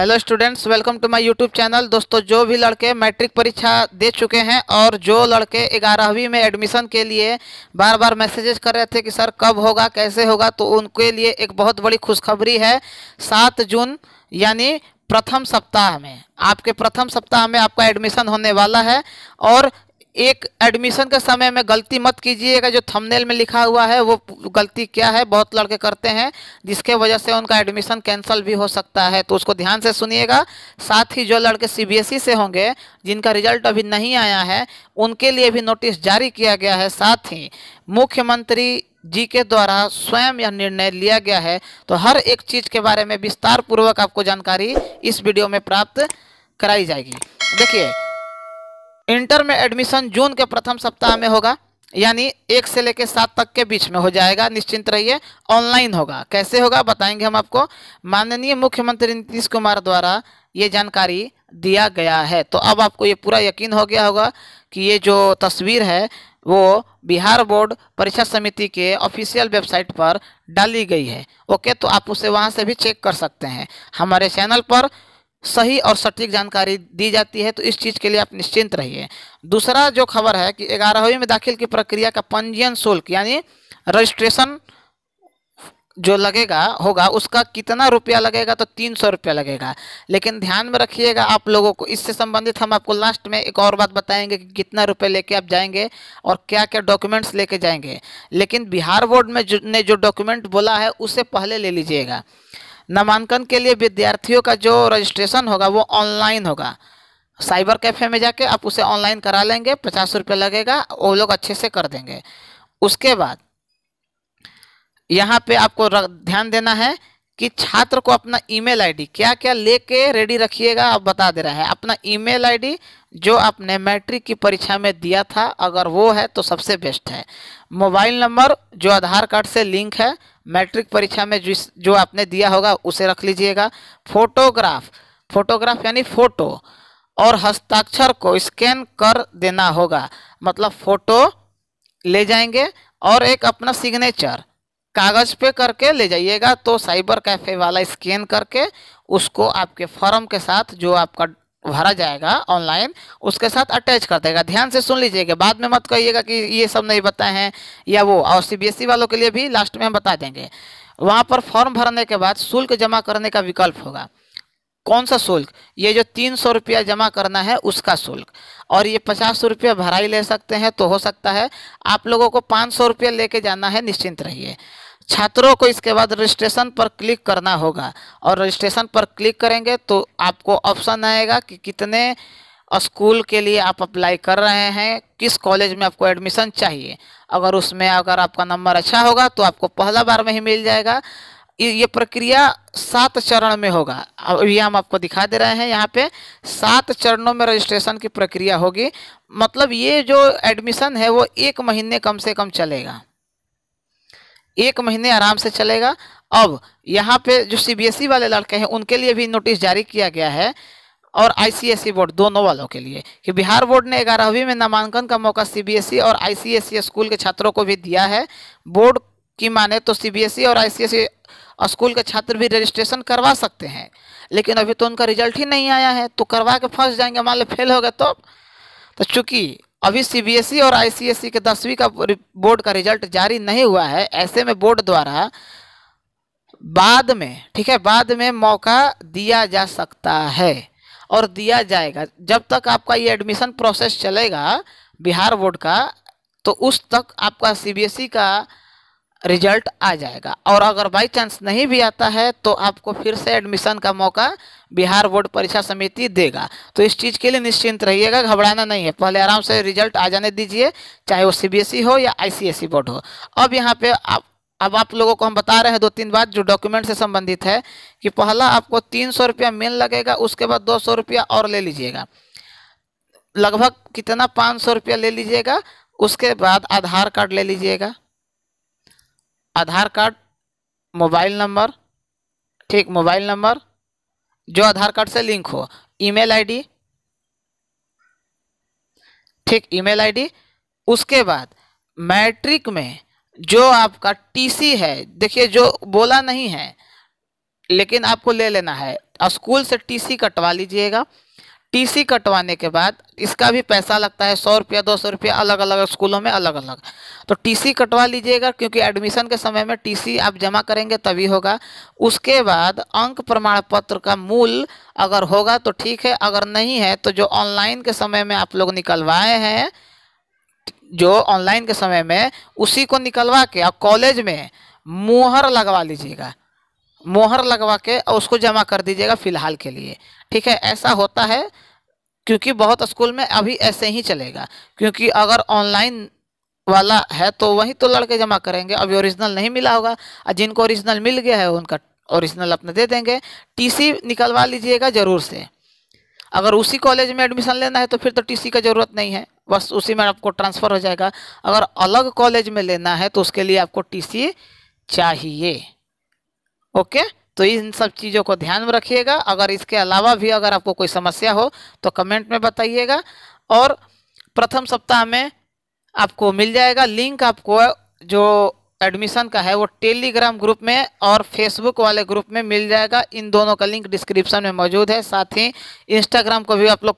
Hello students, welcome to my YouTube channel. दोस्तों, जो भी लड़के मैट्रिक परीक्षा दे चुके हैं और जो लड़के 11वीं में एडमिशन के लिए बार बार मैसेजेस कर रहे थे कि सर कब होगा, कैसे होगा, तो उनके लिए एक बहुत बड़ी खुशखबरी है। 7 जून यानी प्रथम सप्ताह में, आपके प्रथम सप्ताह में आपका एडमिशन होने वाला है। और एक एडमिशन के समय में गलती मत कीजिएगा, जो थंबनेल में लिखा हुआ है वो गलती क्या है, बहुत लड़के करते हैं, जिसके वजह से उनका एडमिशन कैंसिल भी हो सकता है, तो उसको ध्यान से सुनिएगा। साथ ही जो लड़के CBSE से होंगे, जिनका रिजल्ट अभी नहीं आया है, उनके लिए भी नोटिस जारी किया गया है। साथ ही मुख्यमंत्री जी के द्वारा स्वयं यह निर्णय लिया गया है, तो हर एक चीज़ के बारे में विस्तारपूर्वक आपको जानकारी इस वीडियो में प्राप्त कराई जाएगी। देखिए, इंटर में एडमिशन जून के प्रथम सप्ताह में होगा, यानी 1 से लेकर 7 तक के बीच में हो जाएगा। निश्चिंत रहिए, ऑनलाइन होगा। कैसे होगा बताएंगे हम आपको। माननीय मुख्यमंत्री नीतीश कुमार द्वारा ये जानकारी दिया गया है। तो अब आपको ये पूरा यकीन हो गया होगा कि ये जो तस्वीर है वो बिहार बोर्ड परीक्षा समिति के ऑफिशियल वेबसाइट पर डाली गई है। ओके, तो आप उसे वहाँ से भी चेक कर सकते हैं। हमारे चैनल पर सही और सटीक जानकारी दी जाती है, तो इस चीज़ के लिए आप निश्चिंत रहिए। दूसरा जो खबर है कि 11वीं में दाखिल की प्रक्रिया का पंजीयन शुल्क यानी रजिस्ट्रेशन जो लगेगा होगा, उसका कितना रुपया लगेगा, तो 300 रुपया लगेगा। लेकिन ध्यान में रखिएगा आप लोगों को, इससे संबंधित हम आपको लास्ट में एक और बात बताएंगे कि कितना रुपये लेके आप जाएंगे और क्या क्या डॉक्यूमेंट्स लेके जाएंगे। लेकिन बिहार बोर्ड में जो डॉक्यूमेंट बोला है उसे पहले ले लीजिएगा। नामांकन के लिए विद्यार्थियों का जो रजिस्ट्रेशन होगा वो ऑनलाइन होगा। साइबर कैफ़े में जाके आप उसे ऑनलाइन करा लेंगे, 50 रुपये लगेगा, वो लोग अच्छे से कर देंगे। उसके बाद यहाँ पे आपको ध्यान देना है कि छात्र को अपना ईमेल आईडी क्या क्या लेके रेडी रखिएगा, आप बता दे रहा है। अपना ईमेल आईडी जो आपने मैट्रिक की परीक्षा में दिया था, अगर वो है तो सबसे बेस्ट है। मोबाइल नंबर जो आधार कार्ड से लिंक है, मैट्रिक परीक्षा में जो आपने दिया होगा उसे रख लीजिएगा। फोटोग्राफ यानी फ़ोटो, और हस्ताक्षर को स्कैन कर देना होगा, मतलब फ़ोटो ले जाएंगे और एक अपना सिग्नेचर कागज़ पे करके ले जाइएगा। तो साइबर कैफ़े वाला स्कैन करके उसको आपके फॉर्म के साथ जो आपका भरा जाएगा ऑनलाइन, उसके साथ अटैच कर देगा। ध्यान से सुन लीजिएगा, बाद में मत कहिएगा कि ये सब नहीं बताए हैं या वो। और CBSE वालों के लिए भी लास्ट में हम बता देंगे। वहाँ पर फॉर्म भरने के बाद शुल्क जमा करने का विकल्प होगा। कौन सा शुल्क? ये जो 300 रुपया जमा करना है उसका शुल्क। और ये 50 रुपया भरा ही ले सकते हैं, तो हो सकता है आप लोगों को 500 रुपया लेके जाना है। निश्चिंत रहिए। छात्रों को इसके बाद रजिस्ट्रेशन पर क्लिक करना होगा, और रजिस्ट्रेशन पर क्लिक करेंगे तो आपको ऑप्शन आएगा कि कितने स्कूल के लिए आप अप्लाई कर रहे हैं, किस कॉलेज में आपको एडमिशन चाहिए। अगर उसमें अगर आपका नंबर अच्छा होगा तो आपको पहला बार में ही मिल जाएगा। ये प्रक्रिया 7 चरण में होगा। अभी हम आपको दिखा दे रहे हैं यहाँ पे 7 चरणों में रजिस्ट्रेशन की प्रक्रिया होगी। मतलब ये जो एडमिशन है वो 1 महीने कम से कम चलेगा, 1 महीने आराम से चलेगा। अब यहाँ पे जो CBSE वाले लड़के हैं उनके लिए भी नोटिस जारी किया गया है, और ICSE बोर्ड दोनों वालों के लिए, कि बिहार बोर्ड ने 11वीं में नामांकन का मौका CBSE और ICSE स्कूल के छात्रों को भी दिया है। बोर्ड की माने तो CBSE और ICSE स्कूल के छात्र भी रजिस्ट्रेशन करवा सकते हैं, लेकिन अभी तो उनका रिजल्ट ही नहीं आया है, तो करवा के फंस जाएंगे। मान लो फेल हो गए तो चूँकि अभी CBSE और ICSE के 10वीं का बोर्ड का रिजल्ट जारी नहीं हुआ है, ऐसे में बोर्ड द्वारा बाद में मौका दिया जा सकता है और दिया जाएगा। जब तक आपका ये एडमिशन प्रोसेस चलेगा बिहार बोर्ड का, तो उस तक आपका CBSE का रिजल्ट आ जाएगा। और अगर बाई चांस नहीं भी आता है तो आपको फिर से एडमिशन का मौका बिहार बोर्ड परीक्षा समिति देगा। तो इस चीज़ के लिए निश्चिंत रहिएगा, घबराना नहीं है। पहले आराम से रिजल्ट आ जाने दीजिए, चाहे वो CBSE हो या ICSE बोर्ड हो। अब यहाँ पे आप लोगों को हम बता रहे हैं 2-3 बात जो डॉक्यूमेंट से संबंधित है, कि पहला आपको 300 रुपया मेन लगेगा, उसके बाद 200 रुपया और ले लीजिएगा, लगभग कितना 500 रुपया ले लीजिएगा। उसके बाद आधार कार्ड ले लीजिएगा, आधार कार्ड, मोबाइल नंबर, ठीक, मोबाइल नंबर जो आधार कार्ड से लिंक हो, ईमेल आईडी, ठीक, ईमेल आईडी। उसके बाद मैट्रिक में जो आपका TC है, देखिए जो बोला नहीं है लेकिन आपको ले लेना है, स्कूल से टीसी कटवा लीजिएगा। टीसी कटवाने के बाद इसका भी पैसा लगता है 100 रुपया 200 रुपया अलग अलग स्कूलों में अलग अलग। तो टीसी कटवा लीजिएगा क्योंकि एडमिशन के समय में टीसी आप जमा करेंगे तभी होगा। उसके बाद अंक प्रमाण पत्र का मूल अगर होगा तो ठीक है, अगर नहीं है तो जो ऑनलाइन के समय में आप लोग निकलवाए हैं, जो ऑनलाइन के समय में उसी को निकलवा के आप कॉलेज में मोहर लगवा लीजिएगा, मोहर लगवा के और उसको जमा कर दीजिएगा फिलहाल के लिए। ठीक है, ऐसा होता है क्योंकि बहुत स्कूल में अभी ऐसे ही चलेगा, क्योंकि अगर ऑनलाइन वाला है तो वही तो लड़के जमा करेंगे, अभी ओरिजिनल नहीं मिला होगा, और जिनको ओरिजिनल मिल गया है उनका ओरिजिनल अपना दे देंगे। टीसी निकलवा लीजिएगा ज़रूर से, अगर उसी कॉलेज में एडमिशन लेना है तो फिर तो टीसी का ज़रूरत नहीं है, बस उसी में आपको ट्रांसफ़र हो जाएगा। अगर अलग कॉलेज में लेना है तो उसके लिए आपको टीसी चाहिए। ओके, तो इन सब चीज़ों को ध्यान में रखिएगा। अगर इसके अलावा भी अगर आपको कोई समस्या हो तो कमेंट में बताइएगा। और प्रथम सप्ताह में आपको मिल जाएगा लिंक, आपको जो एडमिशन का है वो टेलीग्राम ग्रुप में और फेसबुक वाले ग्रुप में मिल जाएगा। इन दोनों का लिंक डिस्क्रिप्शन में मौजूद है। साथ ही इंस्टाग्राम को भी आप लोग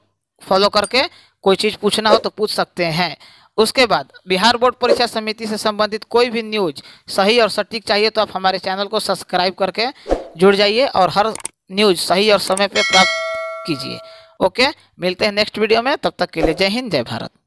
फॉलो करके कोई चीज़ पूछना हो तो पूछ सकते हैं। उसके बाद बिहार बोर्ड परीक्षा समिति से संबंधित कोई भी न्यूज़ सही और सटीक चाहिए तो आप हमारे चैनल को सब्सक्राइब करके जुड़ जाइए और हर न्यूज़ सही और समय पर प्राप्त कीजिए। ओके, मिलते हैं नेक्स्ट वीडियो में, तब तक के लिए जय हिंद, जय भारत।